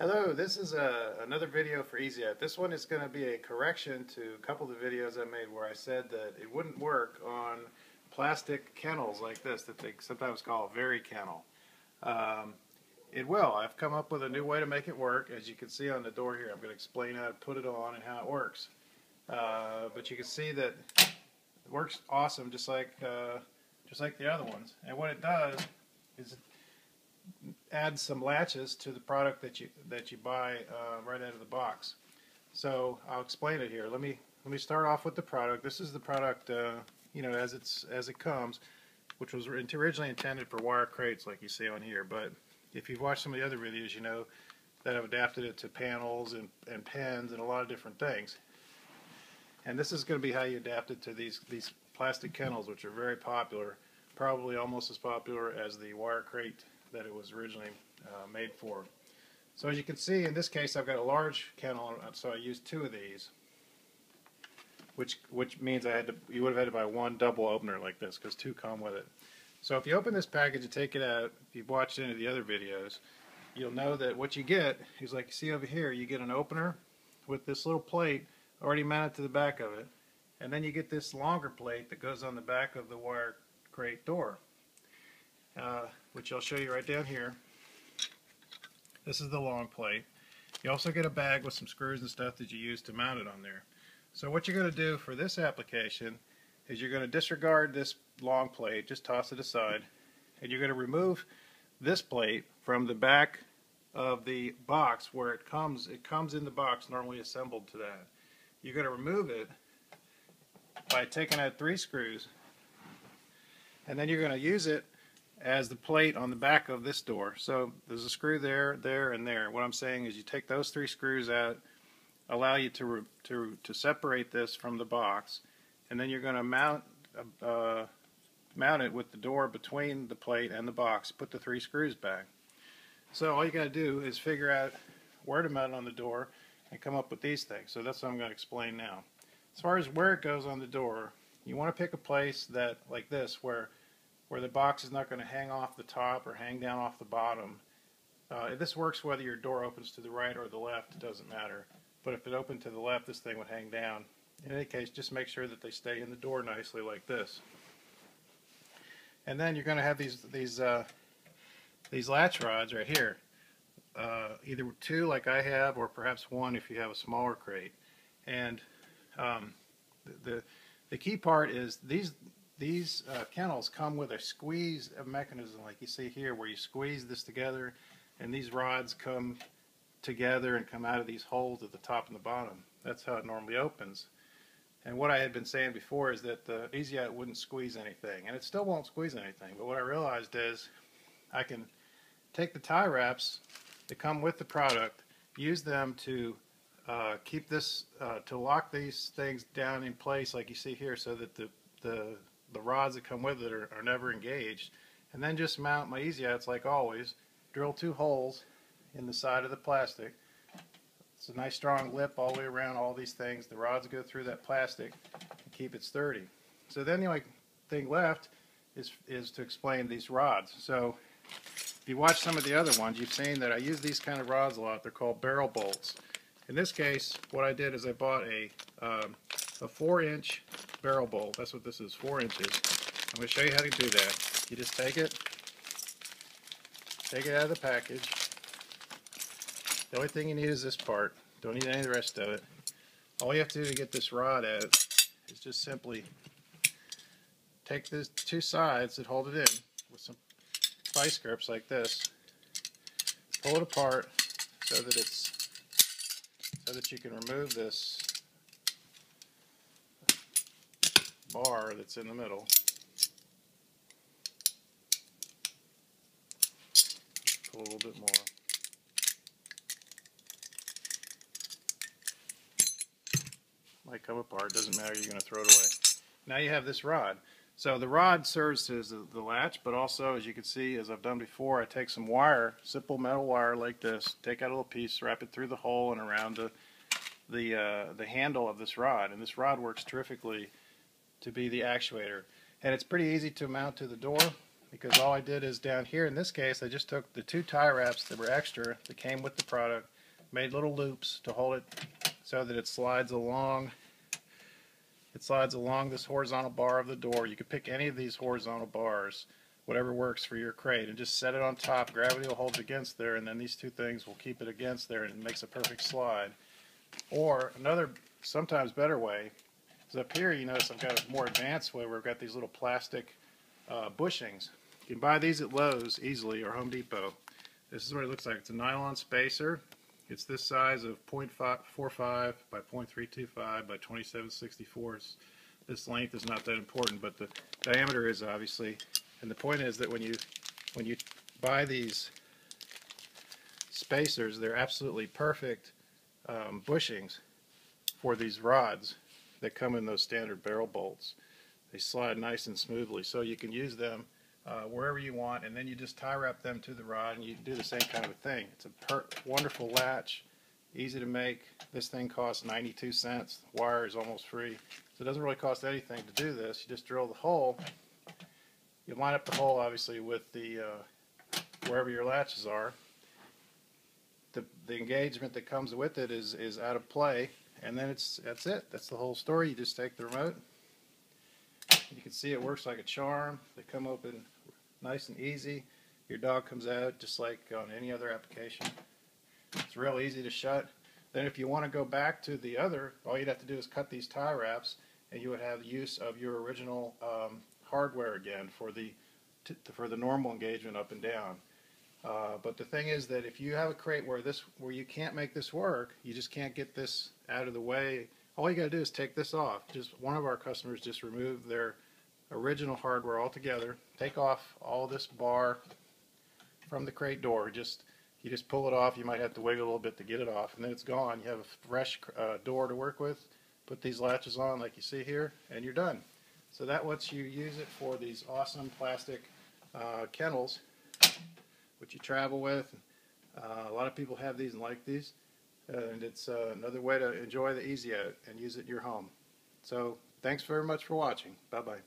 Hello, this is another video for Easy Out. This one is going to be a correction to a couple of the videos I made where I said that it wouldn't work on plastic kennels like this that they sometimes call Vari-Kennel. It will. I've come up with a new way to make it work. As you can see on the door here, I'm going to explain how to put it on and how it works. But you can see that it works awesome, just like the other ones. And what it does is add some latches to the product that you buy right out of the box. So I'll explain it here. Let me start off with the product. This is the product, you know, as it comes, which was originally intended for wire crates, like you see on here. But if you've watched some of the other videos, you know that I've adapted it to panels and pens and a lot of different things. And this is going to be how you adapt it to these plastic kennels, which are very popular, probably almost as popular as the wire crate that it was originally made for. So as you can see, in this case I've got a large kennel, so I used two of these, which means you would have had to buy one double opener like this, because two come with it. So if you open this package and take it out, if you've watched any of the other videos, you'll know that what you get is, like you see over here, you get an opener with this little plate already mounted to the back of it, and then you get this longer plate that goes on the back of the wire crate door. Which I'll show you right down here. This is the long plate. You also get a bag with some screws and stuff that you use to mount it on there. So what you're going to do for this application is you're going to disregard this long plate, just toss it aside, and you're going to remove this plate from the back of the box where it comes. It comes in the box normally assembled to that. You're going to remove it by taking out 3 screws, and then you're going to use it as the plate on the back of this door. So there's a screw there, there, and there. What I'm saying is you take those 3 screws out, allow you to separate this from the box, and then you're going to mount it with the door between the plate and the box. Put the 3 screws back. So all you got to do is figure out where to mount it on the door and come up with these things. So that's what I'm going to explain now. As far as where it goes on the door, you want to pick a place that, like this, where the box is not going to hang off the top or hang down off the bottom. This works whether your door opens to the right or the left, it doesn't matter. But if it opened to the left, this thing would hang down. In any case, just make sure that they stay in the door nicely like this. And then you're going to have these latch rods right here. Either 2 like I have, or perhaps 1 if you have a smaller crate. And the key part is these kennels come with a squeeze mechanism, like you see here, where you squeeze this together, and these rods come together and come out of these holes at the top and the bottom. That's how it normally opens. And what I had been saying before is that the Easy Out wouldn't squeeze anything, and it still won't squeeze anything. But what I realized is I can take the tie wraps that come with the product, use them to keep this, to lock these things down in place, like you see here, so that the rods that come with it are never engaged, and then just mount my Easy Outs like always. Drill 2 holes in the side of the plastic. It's a nice strong lip all the way around all these things. The rods go through that plastic and keep it sturdy. So then the only thing left is to explain these rods. So if you watch some of the other ones, you've seen that I use these kind of rods a lot. They're called barrel bolts. In this case, what I did is I bought a 4-inch barrel bolt. That's what this is, 4 inches. I'm going to show you how to do that. You just take it out of the package. The only thing you need is this part. Don't need any of the rest of it. All you have to do to get this rod out is just simply take the 2 sides that hold it in with some vice grips like this. Pull it apart so that you can remove this bar that's in the middle. Pull a little bit more. Might come apart, doesn't matter, you're going to throw it away. Now you have this rod. So the rod serves as the latch, but also, as you can see, as I've done before, I take some wire, simple metal wire like this, take out a little piece, wrap it through the hole and around the handle of this rod. And this rod works terrifically to be the actuator, and it's pretty easy to mount to the door. because all I did is down here in this case I just took the two tie wraps that were extra that came with the product, made little loops to hold it so that it slides along. It slides along this horizontal bar of the door. You can pick any of these horizontal bars, whatever works for your crate, and just set it on top. Gravity will hold it against there, and then these two things will keep it against there, and it makes a perfect slide. Or another sometimes better way is up here. You notice I've got a more advanced way where I've got these little plastic bushings. You can buy these at Lowe's easily or Home Depot. This is what it looks like. It's a nylon spacer. It's this size of 0.45 by 0.325 by 27/64. This length is not that important, but the diameter is obviously. And the point is that when you buy these spacers, they're absolutely perfect bushings for these rods that come in those standard barrel bolts. They slide nice and smoothly, so you can use them wherever you want, and then you just tie wrap them to the rod and you do the same kind of a thing. It's a wonderful latch, easy to make. This thing costs 92 cents. The wire is almost free, so it doesn't really cost anything to do this. You just drill the hole. You line up the hole obviously with the wherever your latches are. The engagement that comes with it is out of play, and then that's it. That's the whole story. You just take the remote. You can see it works like a charm. They come open nice and easy. Your dog comes out just like on any other application. It's real easy to shut. Then if you want to go back to the other, all you'd have to do is cut these tie wraps, and you would have use of your original hardware again for the normal engagement up and down. But the thing is that if you have a crate where you can't make this work, you just can't get this out of the way. All you got to do is take this off. Just one of our customers just removed their original hardware altogether. Take off all this bar from the crate door. You just pull it off. You might have to wiggle a little bit to get it off, and then it's gone. You have a fresh door to work with. Put these latches on like you see here, and you're done. So that lets you use it for these awesome plastic kennels, which you travel with. A lot of people have these and like these. And it's another way to enjoy the Easy Out and use it in your home. So thanks very much for watching. Bye-bye.